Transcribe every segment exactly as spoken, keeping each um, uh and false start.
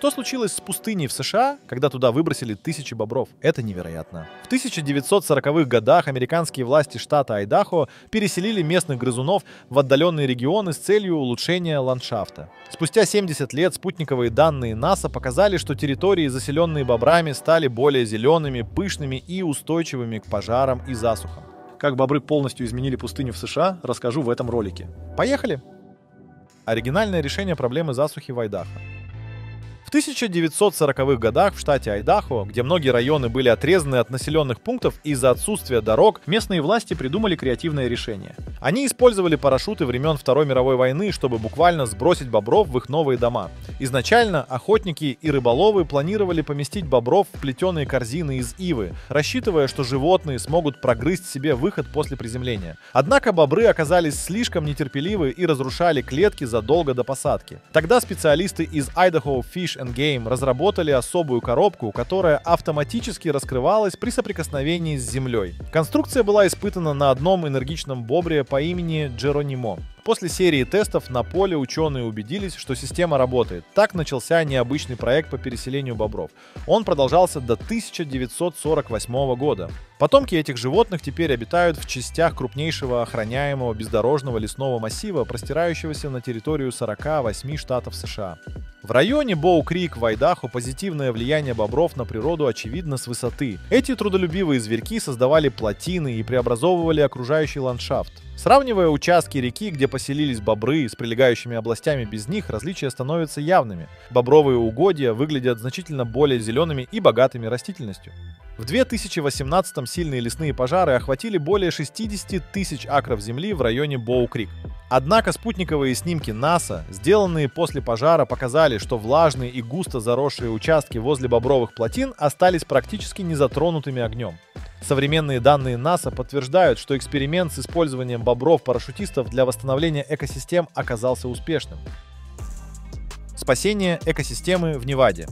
Что случилось с пустыней в США, когда туда выбросили тысячи бобров? Это невероятно. В тысяча девятьсот сороковых годах американские власти штата Айдахо переселили местных грызунов в отдаленные регионы с целью улучшения ландшафта. Спустя семьдесят лет спутниковые данные НАСА показали, что территории, заселенные бобрами, стали более зелеными, пышными и устойчивыми к пожарам и засухам. Как бобры полностью изменили пустыню в США, расскажу в этом ролике. Поехали! Оригинальное решение проблемы засухи в Айдахо. В тысяча девятьсот сороковых годах в штате Айдахо, где многие районы были отрезаны от населенных пунктов из-за отсутствия дорог, местные власти придумали креативное решение. Они использовали парашюты времен Второй мировой войны, чтобы буквально сбросить бобров в их новые дома. Изначально охотники и рыболовы планировали поместить бобров в плетеные корзины из ивы, рассчитывая, что животные смогут прогрызть себе выход после приземления. Однако бобры оказались слишком нетерпеливы и разрушали клетки задолго до посадки. Тогда специалисты из Idaho Fish Энгейм разработали особую коробку, которая автоматически раскрывалась при соприкосновении с землей. Конструкция была испытана на одном энергичном бобре по имени Джеронимо. После серии тестов на поле ученые убедились, что система работает. Так начался необычный проект по переселению бобров. Он продолжался до тысяча девятьсот сорок восьмого года. Потомки этих животных теперь обитают в частях крупнейшего охраняемого бездорожного лесного массива, простирающегося на территорию сорока восьми штатов США. В районе Боу-Крик в Айдахо позитивное влияние бобров на природу очевидно с высоты. Эти трудолюбивые зверьки создавали плотины и преобразовывали окружающий ландшафт. Сравнивая участки реки, где поселились бобры, с прилегающими областями без них, различия становятся явными. Бобровые угодья выглядят значительно более зелеными и богатыми растительностью. В две тысячи восемнадцатом сильные лесные пожары охватили более шестидесяти тысяч акров земли в районе Боу-Крик. Однако спутниковые снимки НАСА, сделанные после пожара, показали, что влажные и густо заросшие участки возле бобровых плотин остались практически незатронутыми огнем. Современные данные НАСА подтверждают, что эксперимент с использованием бобров-парашютистов для восстановления экосистем оказался успешным. Спасение экосистемы в Неваде.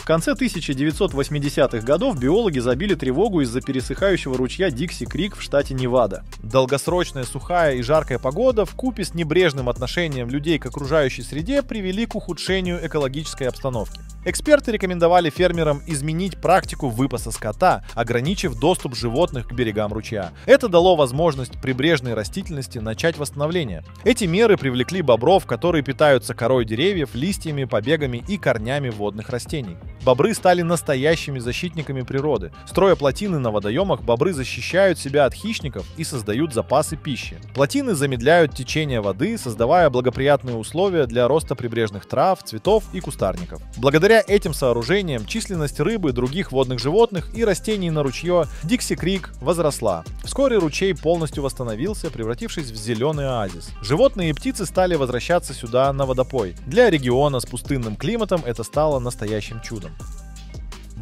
В конце тысяча девятьсот восьмидесятых годов биологи забили тревогу из-за пересыхающего ручья Дикси-Крик в штате Невада. Долгосрочная сухая и жаркая погода вкупе с небрежным отношением людей к окружающей среде привели к ухудшению экологической обстановки. Эксперты рекомендовали фермерам изменить практику выпаса скота, ограничив доступ животных к берегам ручья. Это дало возможность прибрежной растительности начать восстановление. Эти меры привлекли бобров, которые питаются корой деревьев, листьями, побегами и корнями водных растений. Бобры стали настоящими защитниками природы. Строя плотины на водоемах, бобры защищают себя от хищников и создают запасы пищи. Плотины замедляют течение воды, создавая благоприятные условия для роста прибрежных трав, цветов и кустарников. Благодаря этим сооружениям численность рыбы, других водных животных и растений на ручье Дикси-Крик возросла. Вскоре ручей полностью восстановился, превратившись в зеленый оазис. Животные и птицы стали возвращаться сюда на водопой. Для региона с пустынным климатом это стало настоящим чудом.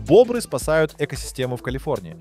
Бобры спасают экосистему в Калифорнии.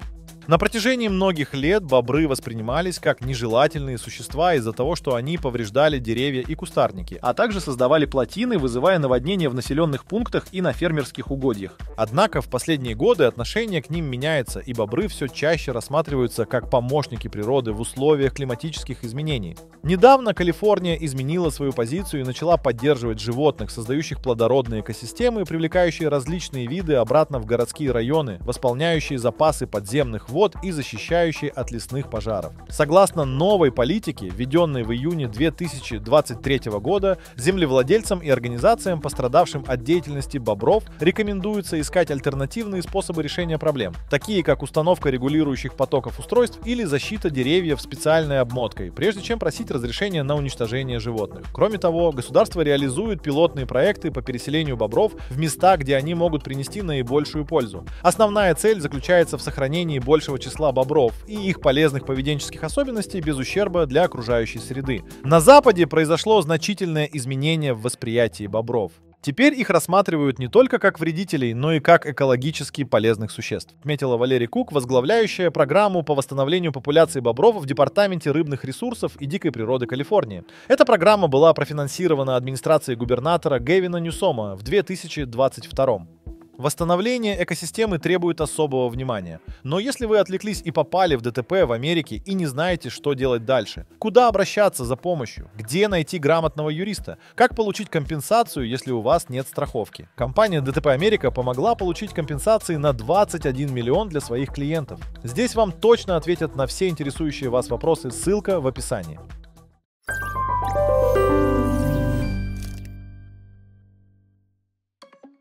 На протяжении многих лет бобры воспринимались как нежелательные существа из-за того, что они повреждали деревья и кустарники, а также создавали плотины, вызывая наводнения в населенных пунктах и на фермерских угодьях. Однако в последние годы отношение к ним меняется, и бобры все чаще рассматриваются как помощники природы в условиях климатических изменений. Недавно Калифорния изменила свою позицию и начала поддерживать животных, создающих плодородные экосистемы, привлекающие различные виды обратно в городские районы, восполняющие запасы подземных вод, вод и защищающие от лесных пожаров. Согласно новой политике, введенной в июне две тысячи двадцать третьего года, землевладельцам и организациям, пострадавшим от деятельности бобров, рекомендуется искать альтернативные способы решения проблем, такие как установка регулирующих потоков устройств или защита деревьев специальной обмоткой, прежде чем просить разрешения на уничтожение животных. Кроме того, государство реализует пилотные проекты по переселению бобров в места, где они могут принести наибольшую пользу. Основная цель заключается в сохранении больше числа бобров и их полезных поведенческих особенностей без ущерба для окружающей среды. На Западе произошло значительное изменение в восприятии бобров. Теперь их рассматривают не только как вредителей, но и как экологически полезных существ, отметила Валерий Кук, возглавляющая программу по восстановлению популяции бобров в Департаменте рыбных ресурсов и дикой природы Калифорнии. Эта программа была профинансирована администрацией губернатора Гэвина Ньюсома в две тысячи двадцать втором. Восстановление экосистемы требует особого внимания. Но если вы отвлеклись и попали в ДТП в Америке и не знаете, что делать дальше, куда обращаться за помощью, где найти грамотного юриста, как получить компенсацию, если у вас нет страховки. Компания ДТП Америка помогла получить компенсации на двадцать один миллион для своих клиентов. Здесь вам точно ответят на все интересующие вас вопросы, ссылка в описании.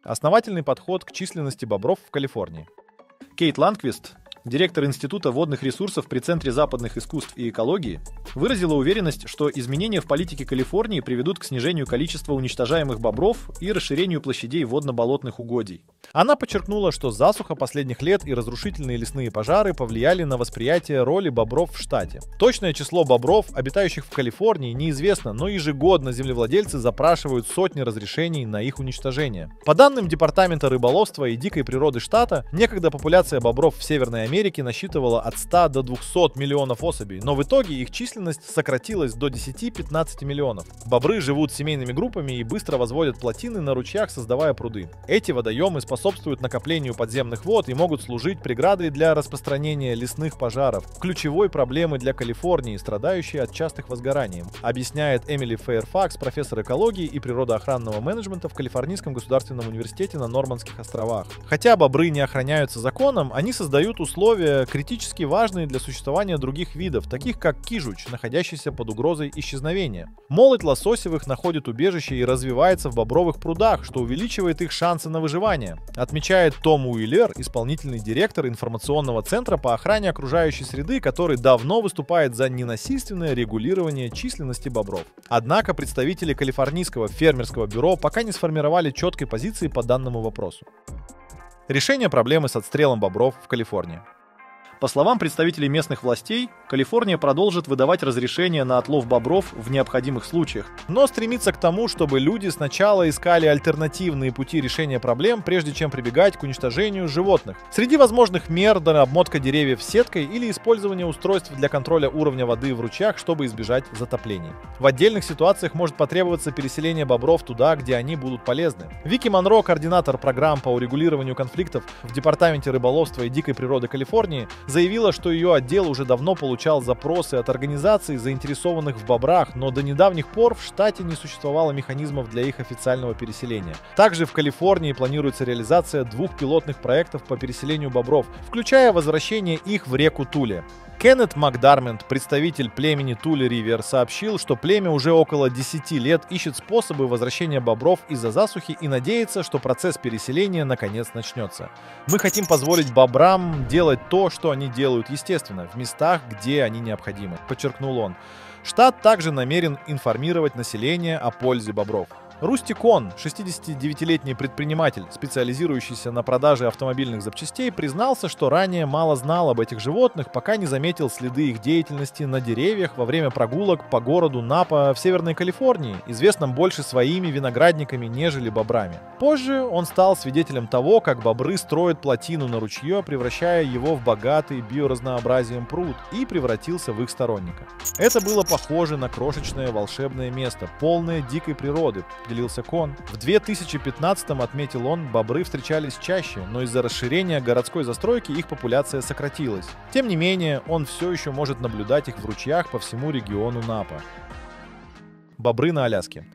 Основательный подход к численности бобров в Калифорнии. Кейт Ланквист, директор Института водных ресурсов при Центре западных искусств и экологии, выразила уверенность, что изменения в политике Калифорнии приведут к снижению количества уничтожаемых бобров и расширению площадей водно-болотных угодий. Она подчеркнула, что засуха последних лет и разрушительные лесные пожары повлияли на восприятие роли бобров в штате. Точное число бобров, обитающих в Калифорнии, неизвестно, но ежегодно землевладельцы запрашивают сотни разрешений на их уничтожение. По данным Департамента рыболовства и дикой природы штата, некогда популяция бобров в Северной Америке насчитывала от ста до двухсот миллионов особей, но в итоге их численность сократилась до десяти-пятнадцати миллионов. Бобры живут семейными группами и быстро возводят плотины на ручьях, создавая пруды. Эти водоемы способствуют накоплению подземных вод и могут служить преградой для распространения лесных пожаров, ключевой проблемы для Калифорнии, страдающей от частых возгораний, объясняет Эмили Фэйрфакс, профессор экологии и природоохранного менеджмента в Калифорнийском государственном университете на Норманских островах. Хотя бобры не охраняются законом, они создают условия критически важные для существования других видов, таких как кижуч, находящийся под угрозой исчезновения. Молоть лососевых находит убежище и развивается в бобровых прудах, что увеличивает их шансы на выживание, отмечает Том Уиллер, исполнительный директор информационного центра по охране окружающей среды, который давно выступает за ненасильственное регулирование численности бобров. Однако представители Калифорнийского фермерского бюро пока не сформировали четкой позиции по данному вопросу. Решение проблемы с отстрелом бобров в Калифорнии. По словам представителей местных властей, Калифорния продолжит выдавать разрешения на отлов бобров в необходимых случаях, но стремится к тому, чтобы люди сначала искали альтернативные пути решения проблем, прежде чем прибегать к уничтожению животных. Среди возможных мер – обмотка деревьев сеткой или использование устройств для контроля уровня воды в ручьях, чтобы избежать затоплений. В отдельных ситуациях может потребоваться переселение бобров туда, где они будут полезны. Вики Монро, координатор программ по урегулированию конфликтов в Департаменте рыболовства и дикой природы Калифорнии, заявила, что ее отдел уже давно получал запросы от организаций, заинтересованных в бобрах, но до недавних пор в штате не существовало механизмов для их официального переселения. Также в Калифорнии планируется реализация двух пилотных проектов по переселению бобров, включая возвращение их в реку Туле. Кеннет Макдармент, представитель племени Тули-Ривер, сообщил, что племя уже около десяти лет ищет способы возвращения бобров из-за засухи и надеется, что процесс переселения наконец начнется. «Мы хотим позволить бобрам делать то, что они делают естественно, в местах, где они необходимы», — подчеркнул он. Штат также намерен информировать население о пользе бобров. Русти Кон, шестидесятидевятилетний предприниматель, специализирующийся на продаже автомобильных запчастей, признался, что ранее мало знал об этих животных, пока не заметил следы их деятельности на деревьях во время прогулок по городу Напа в Северной Калифорнии, известном больше своими виноградниками, нежели бобрами. Позже он стал свидетелем того, как бобры строят плотину на ручье, превращая его в богатый биоразнообразием пруд, и превратился в их сторонника. «Это было похоже на крошечное волшебное место, полное дикой природы», — делился Кон. В две тысячи пятнадцатом, отметил он, бобры встречались чаще, но из-за расширения городской застройки их популяция сократилась. Тем не менее, он все еще может наблюдать их в ручьях по всему региону Напа. Бобры на Аляске.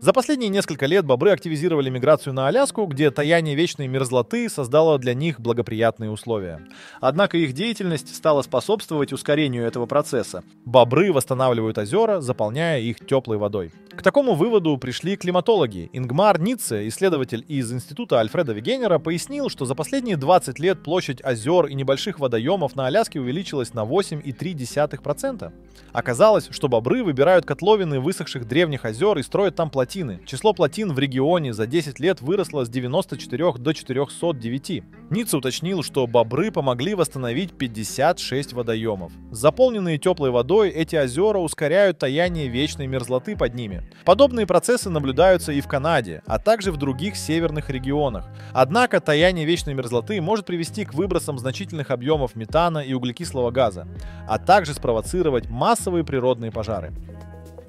За последние несколько лет бобры активизировали миграцию на Аляску, где таяние вечной мерзлоты создало для них благоприятные условия. Однако их деятельность стала способствовать ускорению этого процесса. Бобры восстанавливают озера, заполняя их теплой водой. К такому выводу пришли климатологи. Ингмар Ниц, исследователь из Института Альфреда Вегенера, пояснил, что за последние двадцать лет площадь озер и небольших водоемов на Аляске увеличилась на восемь и три десятых процента. Оказалось, что бобры выбирают котловины высохших древних озер и строят там плотины. Число плотин в регионе за десять лет выросло с девяноста четырёх до четырёхсот девяти. Ниц уточнил, что бобры помогли восстановить пятьдесят шесть водоемов. Заполненные теплой водой, эти озера ускоряют таяние вечной мерзлоты под ними. Подобные процессы наблюдаются и в Канаде, а также в других северных регионах. Однако таяние вечной мерзлоты может привести к выбросам значительных объемов метана и углекислого газа, а также спровоцировать массовые природные пожары.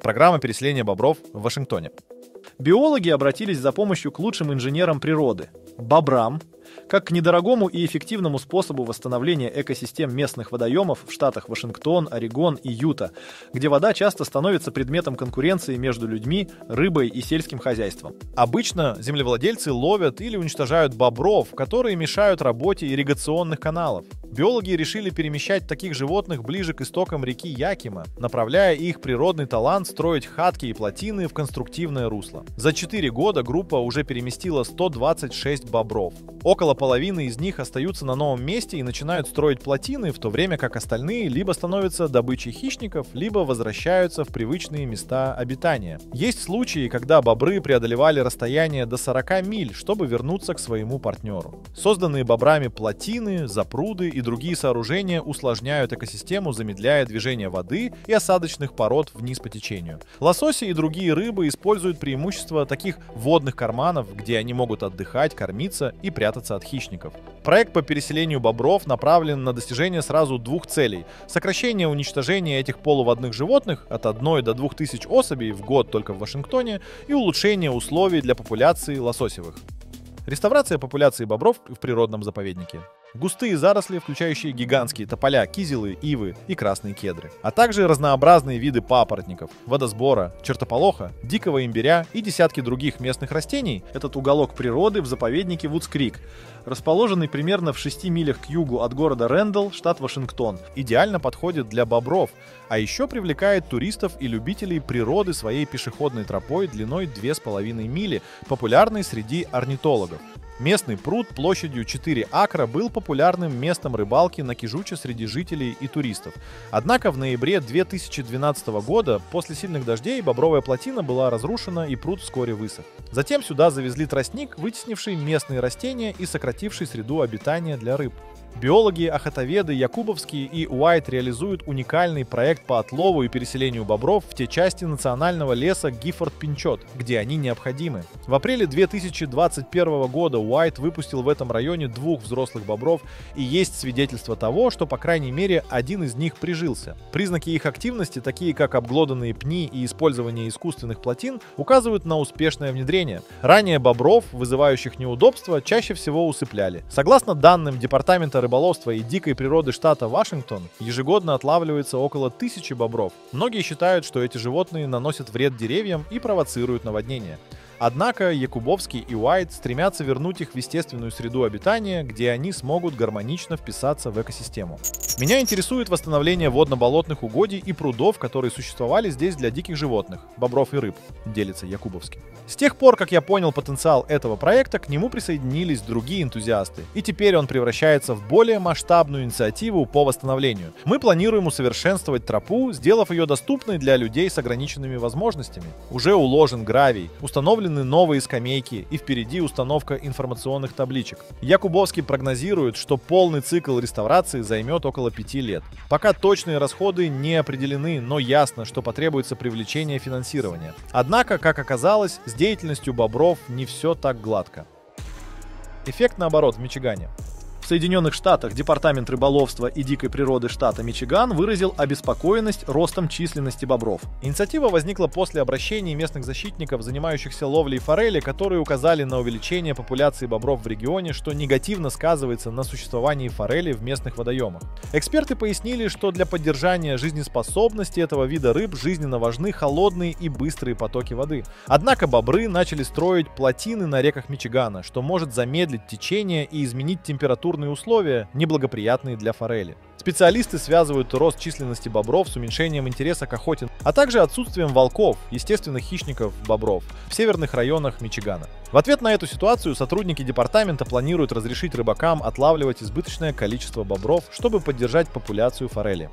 Программа переселения бобров в Вашингтоне. биологи обратились за помощью к лучшим инженерам природы – бобрам, как к недорогому и эффективному способу восстановления экосистем местных водоемов в штатах Вашингтон, Орегон и Юта, где вода часто становится предметом конкуренции между людьми, рыбой и сельским хозяйством. Обычно землевладельцы ловят или уничтожают бобров, которые мешают работе ирригационных каналов. Биологи решили перемещать таких животных ближе к истокам реки Якима, направляя их природный талант строить хатки и плотины в конструктивное русло. За четыре года группа уже переместила сто двадцать шесть бобров. Около половины из них остаются на новом месте и начинают строить плотины, в то время как остальные либо становятся добычей хищников, либо возвращаются в привычные места обитания. Есть случаи, когда бобры преодолевали расстояние до сорока миль, чтобы вернуться к своему партнеру. Созданные бобрами плотины, запруды и другие сооружения усложняют экосистему, замедляя движение воды и осадочных пород вниз по течению. Лососи и другие рыбы используют преимущество таких водных карманов, где они могут отдыхать, кормиться и прятаться от хищников. Проект по переселению бобров направлен на достижение сразу двух целей – сокращение уничтожения этих полуводных животных от одной до двух тысяч особей в год только в Вашингтоне и улучшение условий для популяции лососевых. Реставрация популяции бобров в природном заповеднике. Густые заросли, включающие гигантские тополя, кизилы, ивы и красные кедры, а также разнообразные виды папоротников, водосбора, чертополоха, дикого имбиря и десятки других местных растений. Этот уголок природы в заповеднике Вудс-Крик, расположенный примерно в шести милях к югу от города Рэндал, штат Вашингтон, идеально подходит для бобров, а еще привлекает туристов и любителей природы своей пешеходной тропой длиной две с половиной мили, популярной среди орнитологов. Местный пруд площадью четыре акра был популярным местом рыбалки на Кижуче среди жителей и туристов. Однако в ноябре две тысячи двенадцатого года после сильных дождей бобровая плотина была разрушена и пруд вскоре высох. Затем сюда завезли тростник, вытеснивший местные растения и сокративший среду обитания для рыб. Биологи, охотоведы Якубовский и Уайт реализуют уникальный проект по отлову и переселению бобров в те части национального леса Гифорд-Пинчот, где они необходимы. В апреле две тысячи двадцать первого года Уайт выпустил в этом районе двух взрослых бобров, и есть свидетельство того, что по крайней мере один из них прижился. Признаки их активности, такие как обглоданные пни и использование искусственных плотин, указывают на успешное внедрение. Ранее бобров, вызывающих неудобства, чаще всего усыпляли. Согласно данным Департамента рыболовства и дикой природы штата Вашингтон, ежегодно отлавливается около тысячи бобров. Многие считают, что эти животные наносят вред деревьям и провоцируют наводнение. Однако Якубовский и Уайт стремятся вернуть их в естественную среду обитания, где они смогут гармонично вписаться в экосистему. Меня интересует восстановление водно-болотных угодий и прудов, которые существовали здесь для диких животных, бобров и рыб, делится Якубовский. С тех пор, как я понял потенциал этого проекта, к нему присоединились другие энтузиасты, и теперь он превращается в более масштабную инициативу по восстановлению. Мы планируем усовершенствовать тропу, сделав ее доступной для людей с ограниченными возможностями. Уже уложен гравий, установлен новые скамейки и впереди установка информационных табличек. Якубовский прогнозирует, что полный цикл реставрации займет около пяти лет. Пока точные расходы не определены, но ясно, что потребуется привлечение финансирования. Однако, как оказалось, с деятельностью бобров не все так гладко. Эффект наоборот в Мичигане. В Соединенных Штатах Департамент рыболовства и дикой природы штата Мичиган выразил обеспокоенность ростом численности бобров. Инициатива возникла после обращений местных защитников, занимающихся ловлей форели, которые указали на увеличение популяции бобров в регионе, что негативно сказывается на существовании форели в местных водоемах. Эксперты пояснили, что для поддержания жизнеспособности этого вида рыб жизненно важны холодные и быстрые потоки воды. Однако бобры начали строить плотины на реках Мичигана, что может замедлить течение и изменить температуру условия, неблагоприятные для форели. Специалисты связывают рост численности бобров с уменьшением интереса к охоте, а также отсутствием волков, естественных хищников бобров, в северных районах Мичигана. В ответ на эту ситуацию сотрудники департамента планируют разрешить рыбакам отлавливать избыточное количество бобров, чтобы поддержать популяцию форели.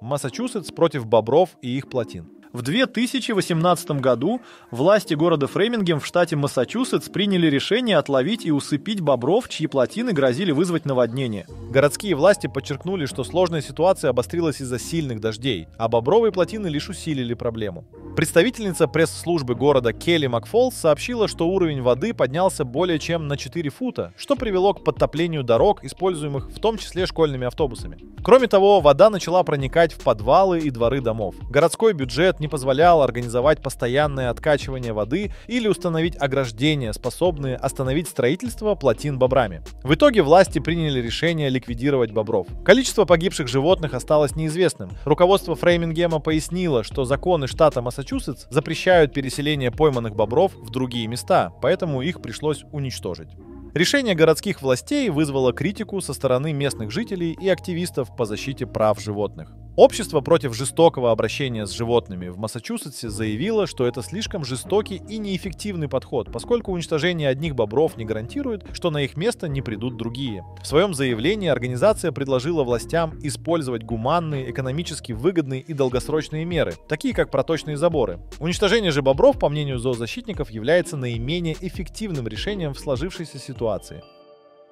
Массачусетс против бобров и их плотин. В две тысячи восемнадцатом году власти города Фреймингем в штате Массачусетс приняли решение отловить и усыпить бобров, чьи плотины грозили вызвать наводнение. Городские власти подчеркнули, что сложная ситуация обострилась из-за сильных дождей, а бобровые плотины лишь усилили проблему. Представительница пресс-службы города Келли Макфолл сообщила, что уровень воды поднялся более чем на четыре фута, что привело к подтоплению дорог, используемых в том числе школьными автобусами. Кроме того, вода начала проникать в подвалы и дворы домов. Городской бюджет не не позволял организовать постоянное откачивание воды или установить ограждения, способные остановить строительство плотин бобрами. В итоге власти приняли решение ликвидировать бобров. Количество погибших животных осталось неизвестным. Руководство Фреймингема пояснило, что законы штата Массачусетс запрещают переселение пойманных бобров в другие места, поэтому их пришлось уничтожить. Решение городских властей вызвало критику со стороны местных жителей и активистов по защите прав животных. Общество против жестокого обращения с животными в Массачусетсе заявило, что это слишком жестокий и неэффективный подход, поскольку уничтожение одних бобров не гарантирует, что на их место не придут другие. В своем заявлении организация предложила властям использовать гуманные, экономически выгодные и долгосрочные меры, такие как проточные заборы. Уничтожение же бобров, по мнению зоозащитников, является наименее эффективным решением в сложившейся ситуации.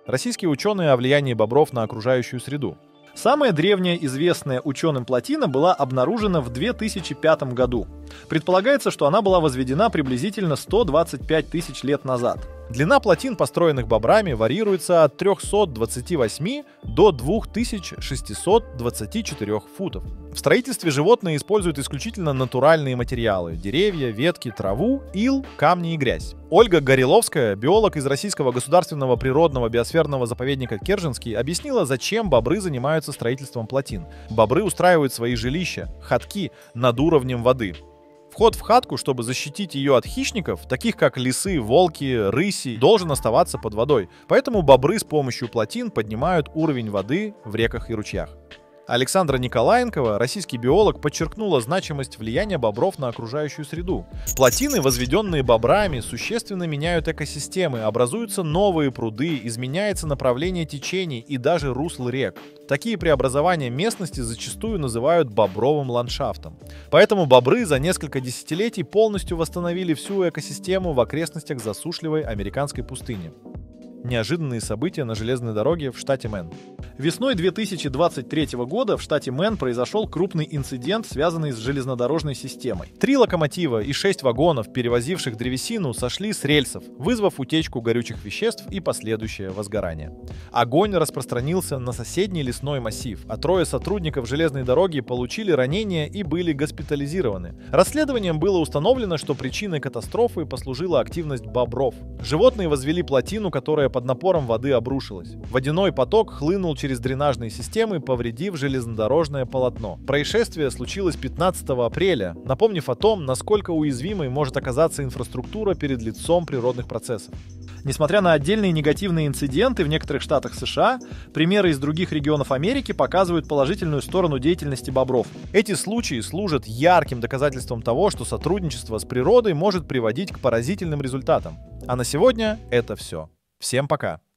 Российские ученые о влиянии бобров на окружающую среду. Самая древняя известная ученым плотина была обнаружена в две тысячи пятом году. Предполагается, что она была возведена приблизительно сто двадцать пять тысяч лет назад. Длина плотин, построенных бобрами, варьируется от трёхсот двадцати восьми до двух тысяч шестисот двадцати четырёх футов. В строительстве животные используют исключительно натуральные материалы – деревья, ветки, траву, ил, камни и грязь. Ольга Гореловская, биолог из Российского государственного природного биосферного заповедника Керженский, объяснила, зачем бобры занимаются строительством плотин. Бобры устраивают свои жилища, ходки, над уровнем воды. Вход в хатку, чтобы защитить ее от хищников, таких как лисы, волки, рыси, должен оставаться под водой. Поэтому бобры с помощью плотин поднимают уровень воды в реках и ручьях. Александра Николаенкова, российский биолог, подчеркнула значимость влияния бобров на окружающую среду. Плотины, возведенные бобрами, существенно меняют экосистемы, образуются новые пруды, изменяется направление течений и даже русл рек. Такие преобразования местности зачастую называют бобровым ландшафтом. Поэтому бобры за несколько десятилетий полностью восстановили всю экосистему в окрестностях засушливой американской пустыни. Неожиданные события на железной дороге в штате Мэн. Весной две тысячи двадцать третьего года в штате Мэн произошел крупный инцидент, связанный с железнодорожной системой. Три локомотива и шесть вагонов, перевозивших древесину, сошли с рельсов, вызвав утечку горючих веществ и последующее возгорание. Огонь распространился на соседний лесной массив, а трое сотрудников железной дороги получили ранения и были госпитализированы. Расследованием было установлено, что причиной катастрофы послужила активность бобров. Животные возвели плотину, которая под напором воды обрушилась. Водяной поток хлынул через дренажные системы, повредив железнодорожное полотно. Происшествие случилось пятнадцатого апреля, напомнив о том, насколько уязвимой может оказаться инфраструктура перед лицом природных процессов. Несмотря на отдельные негативные инциденты в некоторых штатах США, примеры из других регионов Америки показывают положительную сторону деятельности бобров. Эти случаи служат ярким доказательством того, что сотрудничество с природой может приводить к поразительным результатам. А на сегодня это все. Всем пока!